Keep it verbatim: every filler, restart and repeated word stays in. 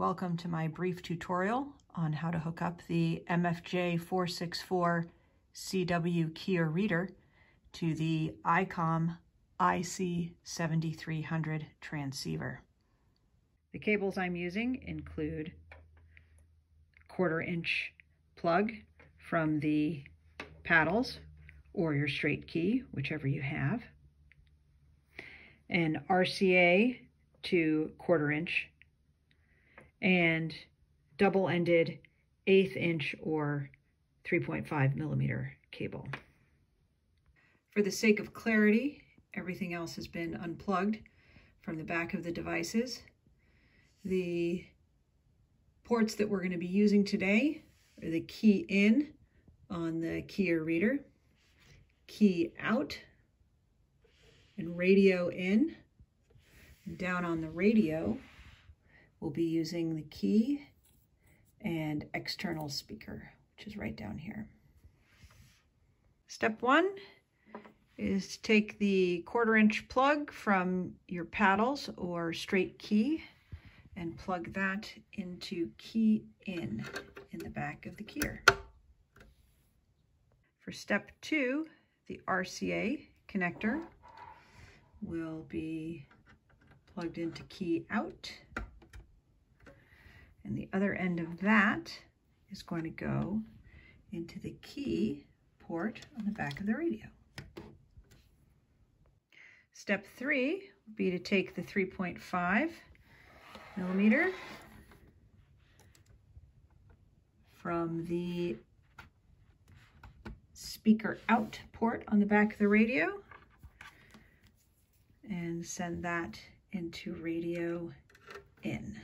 Welcome to my brief tutorial on how to hook up the M F J four sixty-four C W Kia reader to the ICOM I C seventy-three hundred transceiver. The cables I'm using include a quarter inch plug from the paddles or your straight key, whichever you have, an R C A to quarter inch, and double-ended eighth inch or three point five millimeter cable. For the sake of clarity, everything else has been unplugged from the back of the devices. The ports that we're going to be using today are the key in on the Kia reader, key out, and radio in. And down on the radio, we'll be using the key and external speaker, which is right down here. Step one is to take the quarter inch plug from your paddles or straight key and plug that into key in in the back of the keyer. For step two, the R C A connector will be plugged into key out. And the other end of that is going to go into the key port on the back of the radio. Step three would be to take the three point five millimeter from the speaker out port on the back of the radio and send that into radio in.